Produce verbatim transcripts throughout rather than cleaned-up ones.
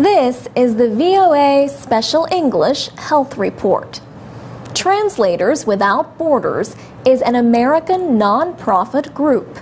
This is the V O A Special English Health Report. Translators Without Borders is an American nonprofit group.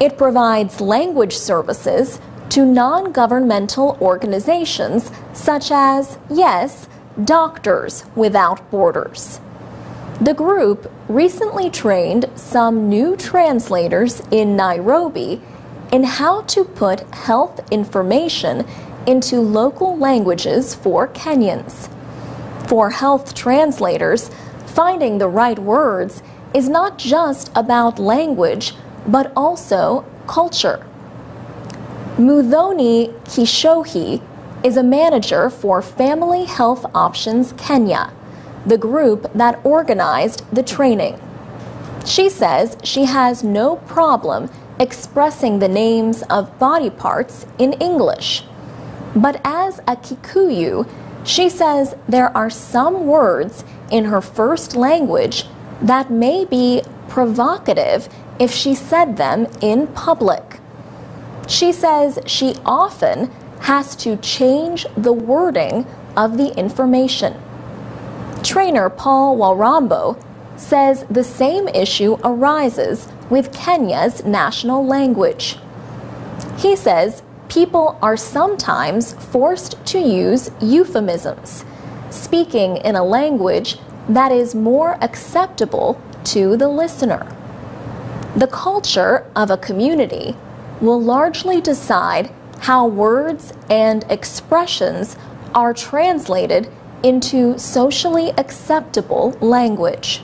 It provides language services to non-governmental organizations such as, yes, Doctors Without Borders. The group recently trained some new translators in Nairobi in how to put health information into local languages for Kenyans. For health translators, finding the right words is not just about language, but also culture. Muthoni Kishohi is a manager for Family Health Options Kenya, the group that organized the training. She says she has no problem expressing the names of body parts in English. But as a Kikuyu, she says there are some words in her first language that may be provocative if she said them in public. She says she often has to change the wording of the information. Trainer Paul Walrambo says the same issue arises with Kenya's national language. He says people are sometimes forced to use euphemisms, speaking in a language that is more acceptable to the listener. The culture of a community will largely decide how words and expressions are translated into socially acceptable language.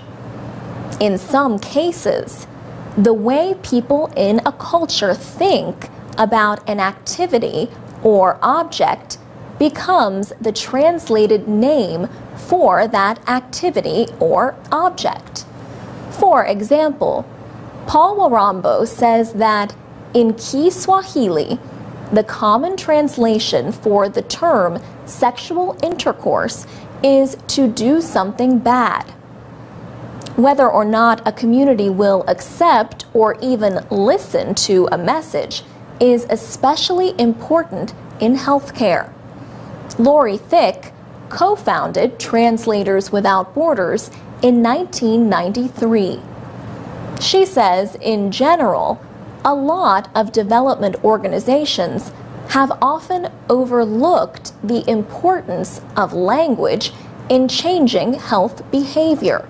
In some cases, the way people in a culture think about an activity or object becomes the translated name for that activity or object. For example, Paul Walrambo says that in Kiswahili, the common translation for the term sexual intercourse is to do something bad. Whether or not a community will accept or even listen to a message is especially important in healthcare. Lori Thicke co-founded Translators Without Borders in nineteen ninety-three. She says, in general, a lot of development organizations have often overlooked the importance of language in changing health behavior.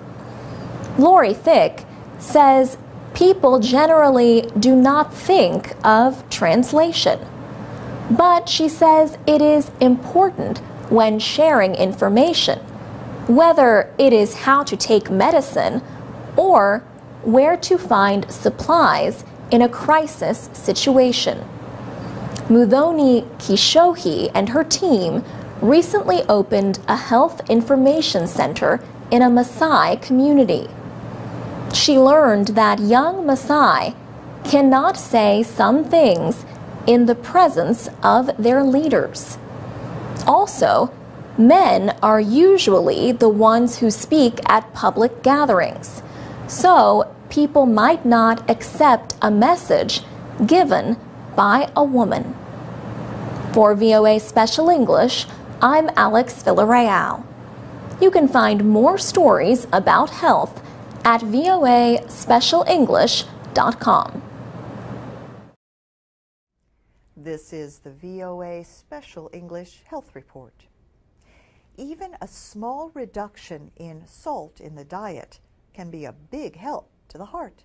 Lori Thicke says people generally do not think of translation, but she says it is important when sharing information, whether it is how to take medicine or where to find supplies in a crisis situation. Muthoni Kishohi and her team recently opened a health information center in a Maasai community. She learned that young Maasai cannot say some things in the presence of their leaders. Also, men are usually the ones who speak at public gatherings, so people might not accept a message given by a woman. For V O A Special English, I'm Alex Villarreal. You can find more stories about health at V O A special english dot com. This is the V O A Special English Health Report. Even a small reduction in salt in the diet can be a big help to the heart.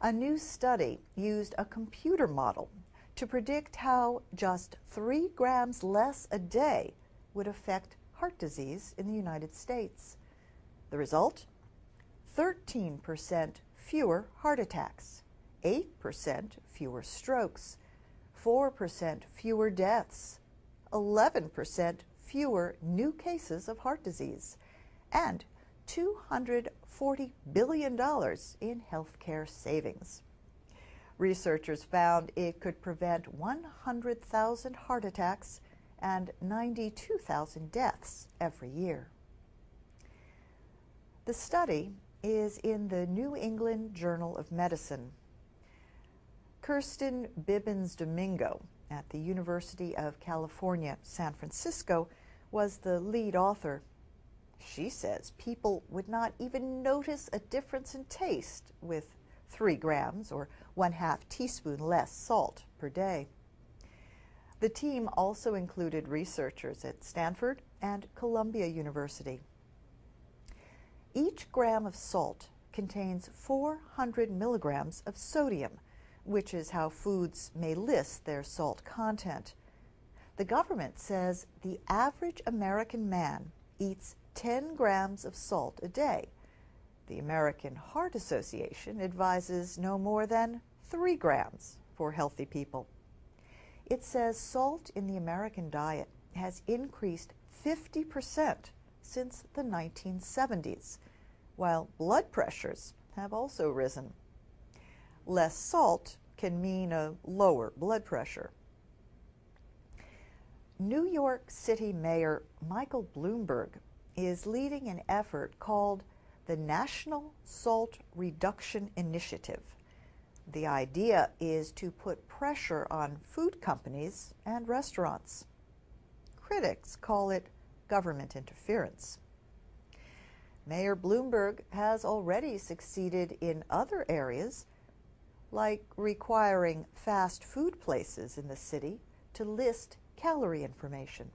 A new study used a computer model to predict how just three grams less a day would affect heart disease in the United States. The result? thirteen percent fewer heart attacks, eight percent fewer strokes, four percent fewer deaths, eleven percent fewer new cases of heart disease, and two hundred forty billion dollars in healthcare savings. Researchers found it could prevent one hundred thousand heart attacks and ninety-two thousand deaths every year. The study is in the New England Journal of Medicine. Kirsten Bibbins-Domingo at the University of California, San Francisco, was the lead author. She says people would not even notice a difference in taste with three grams or one half teaspoon less salt per day. The team also included researchers at Stanford and Columbia University. Each gram of salt contains four hundred milligrams of sodium, which is how foods may list their salt content. The government says the average American man eats ten grams of salt a day. The American Heart Association advises no more than three grams for healthy people. It says salt in the American diet has increased fifty percent since the nineteen seventies, while blood pressures have also risen. Less salt can mean a lower blood pressure. New York City Mayor Michael Bloomberg is leading an effort called the National Salt Reduction Initiative. The idea is to put pressure on food companies and restaurants. Critics call it government interference. Mayor Bloomberg has already succeeded in other areas, like requiring fast food places in the city to list calorie information.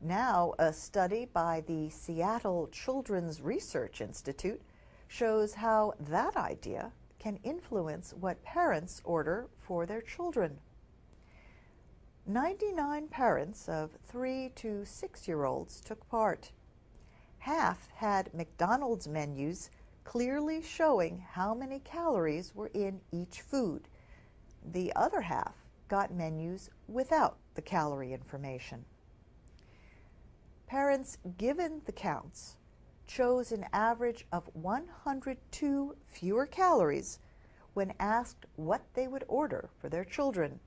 Now, a study by the Seattle Children's Research Institute shows how that idea can influence what parents order for their children. ninety-nine parents of three to six year olds took part. Half had McDonald's menus clearly showing how many calories were in each food. The other half got menus without the calorie information. Parents given the counts chose an average of one hundred two fewer calories when asked what they would order for their children.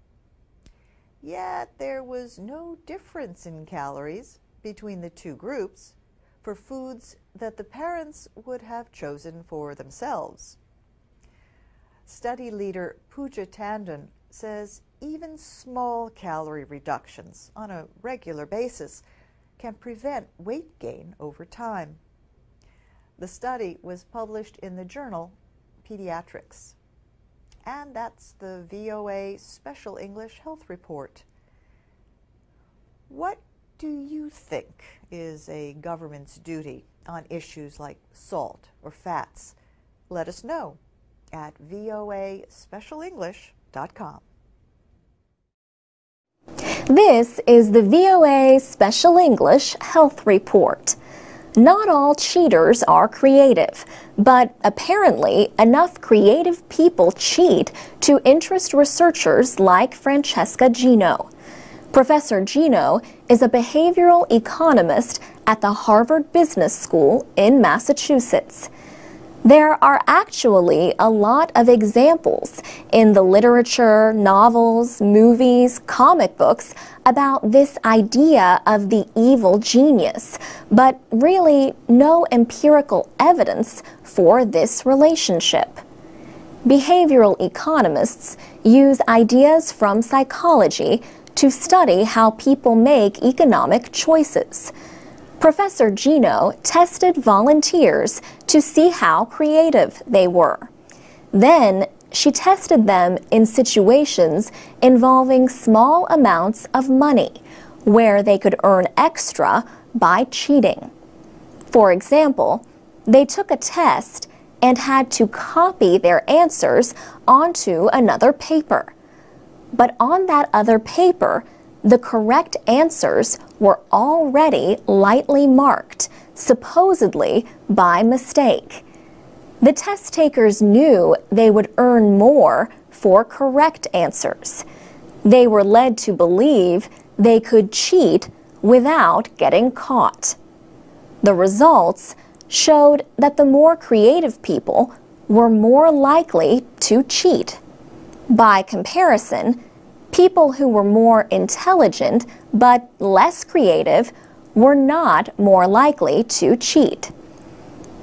Yet there was no difference in calories between the two groups for foods that the parents would have chosen for themselves. Study leader Pooja Tandon says even small calorie reductions on a regular basis can prevent weight gain over time. The study was published in the journal Pediatrics. And that's the V O A Special English Health Report. What do you think is a government's duty on issues like salt or fats? Let us know at V O A special english dot com. This is the V O A Special English Health Report. Not all cheaters are creative, but apparently enough creative people cheat to interest researchers like Francesca Gino. Professor Gino is a behavioral economist at the Harvard Business School in Massachusetts. There are actually a lot of examples in the literature, novels, movies, comic books about this idea of the evil genius, but really no empirical evidence for this relationship. Behavioral economists use ideas from psychology to study how people make economic choices. Professor Gino tested volunteers to see how creative they were. Then she tested them in situations involving small amounts of money, where they could earn extra by cheating. For example, they took a test and had to copy their answers onto another paper. But on that other paper, the correct answers were already lightly marked, supposedly by mistake. The test takers knew they would earn more for correct answers. They were led to believe they could cheat without getting caught. The results showed that the more creative people were more likely to cheat. By comparison, people who were more intelligent but less creative were not more likely to cheat.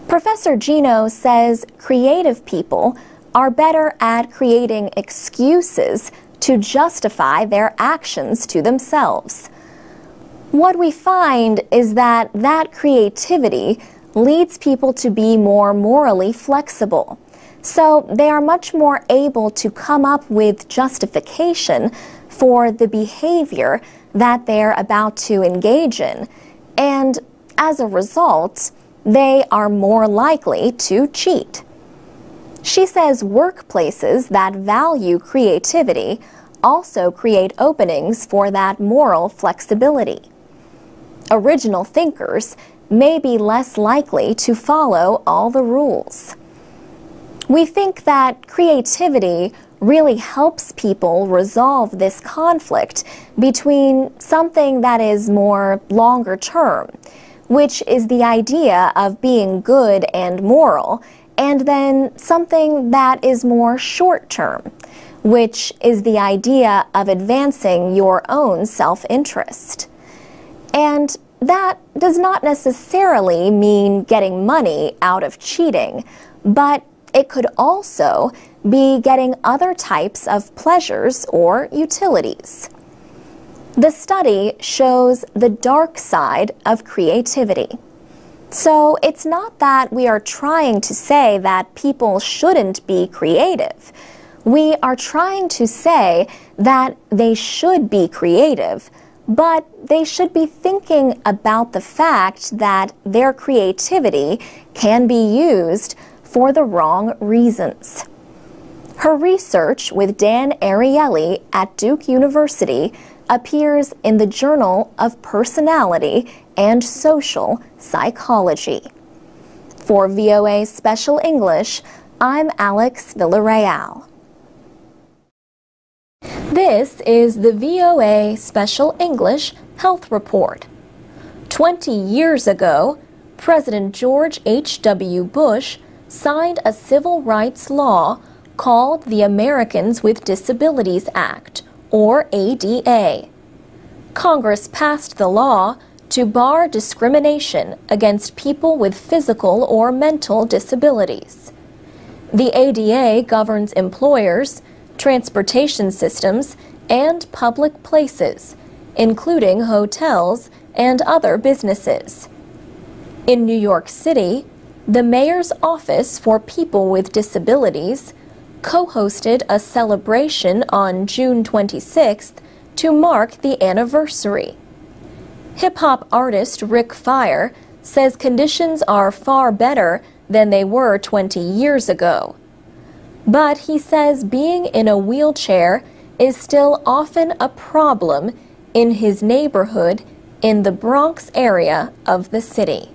Professor Gino says creative people are better at creating excuses to justify their actions to themselves. What we find is that that creativity leads people to be more morally flexible. So they are much more able to come up with justification for the behavior that they're about to engage in. And as a result, they are more likely to cheat. She says workplaces that value creativity also create openings for that moral flexibility. Original thinkers may be less likely to follow all the rules. We think that creativity really helps people resolve this conflict between something that is more longer term, which is the idea of being good and moral, and then something that is more short term, which is the idea of advancing your own self-interest. And that does not necessarily mean getting money out of cheating, but it could also be getting other types of pleasures or utilities. The study shows the dark side of creativity. So it's not that we are trying to say that people shouldn't be creative. We are trying to say that they should be creative, but they should be thinking about the fact that their creativity can be used for the wrong reasons. Her research with Dan Ariely at Duke University appears in the Journal of Personality and Social Psychology. For V O A Special English, I'm Alex Villarreal. This is the V O A Special English Health Report. Twenty years ago, President George H. W. Bush signed a civil rights law called the Americans with Disabilities Act, or A D A. Congress passed the law to bar discrimination against people with physical or mental disabilities. The A D A governs employers, transportation systems, and public places, including hotels and other businesses. In New York City, the Mayor's Office for People with Disabilities co-hosted a celebration on June twenty-sixth to mark the anniversary. Hip-hop artist Rick Fire says conditions are far better than they were twenty years ago. But he says being in a wheelchair is still often a problem in his neighborhood in the Bronx area of the city.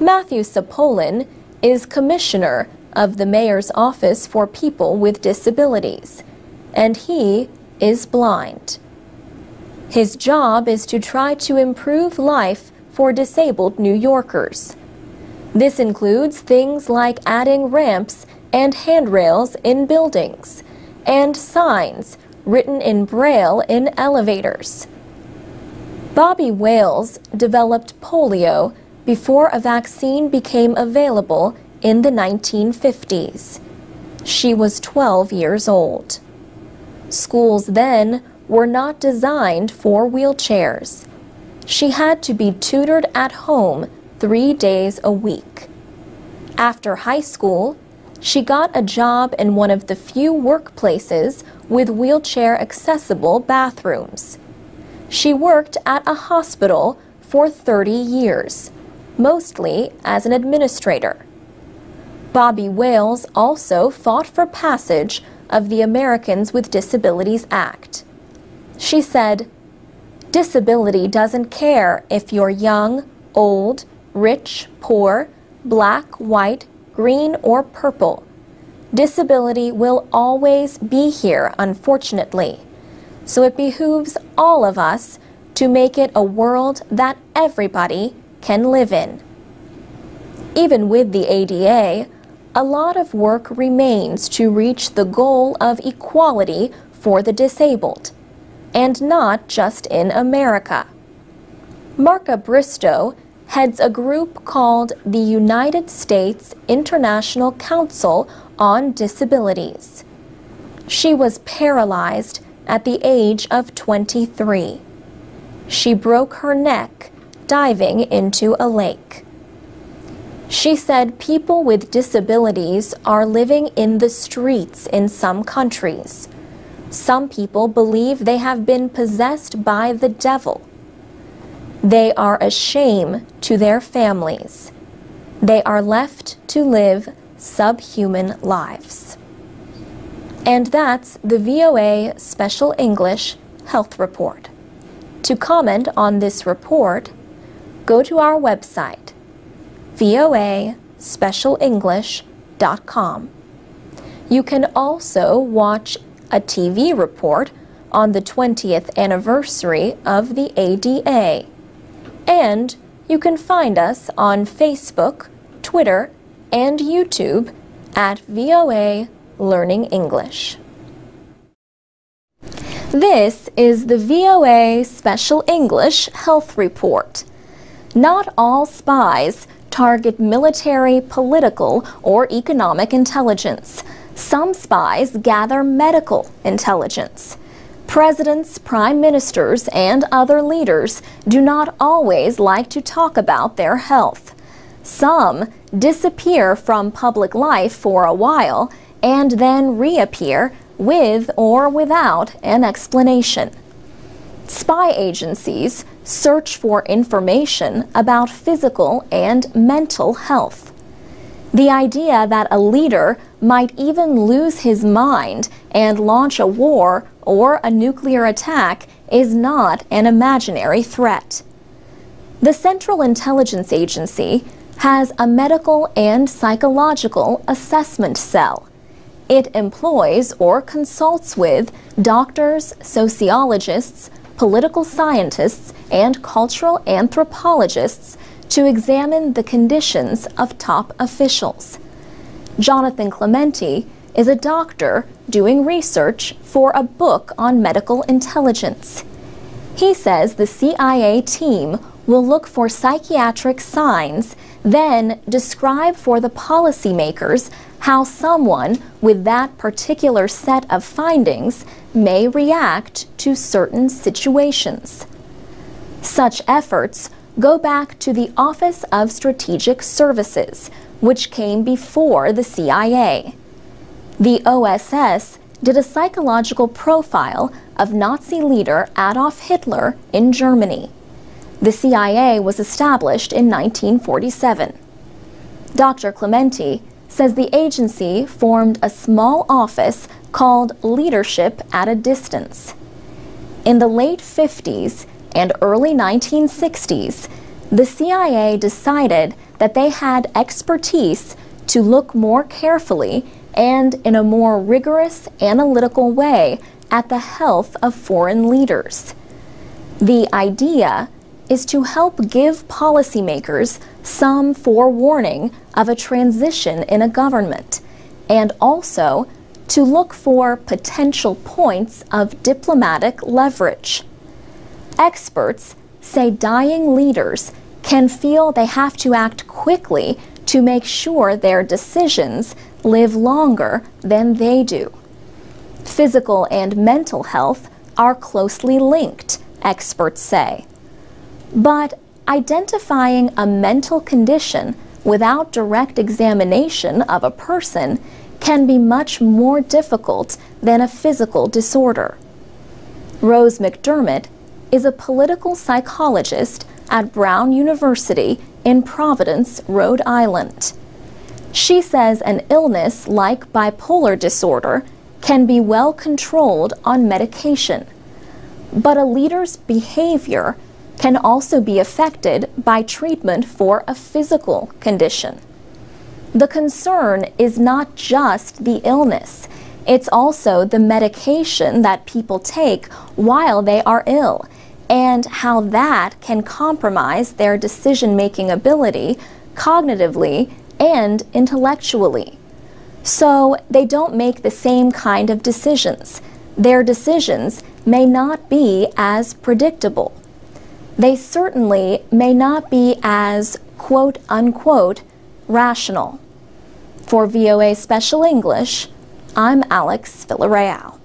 Matthew Sapolin is commissioner of the Mayor's Office for People with Disabilities, and he is blind. His job is to try to improve life for disabled New Yorkers. This includes things like adding ramps and handrails in buildings, and signs written in Braille in elevators. Bobby Wales developed polio before a vaccine became available in the nineteen fifties. She was twelve years old. Schools then were not designed for wheelchairs. She had to be tutored at home three days a week. After high school, she got a job in one of the few workplaces with wheelchair-accessible bathrooms. She worked at a hospital for thirty years, mostly as an administrator. Bobby Wales also fought for passage of the Americans with Disabilities Act. She said, "Disability doesn't care if you're young, old, rich, poor, black, white, green or purple. Disability will always be here, unfortunately. So it behooves all of us to make it a world that everybody can live in." Even with the A D A, a lot of work remains to reach the goal of equality for the disabled, and not just in America. Marca Bristow heads a group called the United States International Council on Disabilities. She was paralyzed at the age of twenty-three. She broke her neck diving into a lake. She said people with disabilities are living in the streets in some countries. Some people believe they have been possessed by the devil. They are a shame to their families. They are left to live subhuman lives. And that's the V O A Special English Health Report. To comment on this report, go to our website, voa special english dot com. You can also watch a T V report on the twentieth anniversary of the A D A. And you can find us on Facebook, Twitter, and YouTube at V O A Learning English. This is the V O A Special English Health Report. Not all spies target military, political, or economic intelligence. Some spies gather medical intelligence. Presidents, prime ministers, and other leaders do not always like to talk about their health. Some disappear from public life for a while and then reappear with or without an explanation. Spy agencies search for information about physical and mental health. The idea that a leader might even lose his mind and launch a war or a nuclear attack is not an imaginary threat. The Central Intelligence Agency has a medical and psychological assessment cell. It employs or consults with doctors, sociologists, political scientists, and cultural anthropologists to examine the conditions of top officials. Jonathan Clementi is a doctor doing research for a book on medical intelligence. He says the C I A team will look for psychiatric signs, then describe for the policymakers how someone with that particular set of findings may react to certain situations. Such efforts go back to the Office of Strategic Services, which came before the C I A. The O S S did a psychological profile of Nazi leader Adolf Hitler in Germany. The C I A was established in nineteen forty-seven. Doctor Clementi says the agency formed a small office called Leadership at a Distance. In the late fifties and early nineteen sixties, the C I A decided that they had expertise to look more carefully and in a more rigorous analytical way at the health of foreign leaders. The idea is to help give policymakers some forewarning of a transition in a government, and also to look for potential points of diplomatic leverage. Experts say dying leaders can feel they have to act quickly to make sure their decisions live longer than they do. Physical and mental health are closely linked, experts say. But identifying a mental condition without direct examination of a person can be much more difficult than a physical disorder. Rose McDermott is a political psychologist at Brown University in Providence, Rhode Island. She says an illness like bipolar disorder can be well controlled on medication, but a leader's behavior can also be affected by treatment for a physical condition. The concern is not just the illness, it's also the medication that people take while they are ill and how that can compromise their decision-making ability cognitively and intellectually. So they don't make the same kind of decisions. Their decisions may not be as predictable. They certainly may not be as quote unquote rational. For V O A Special English, I'm Alex Villarreal.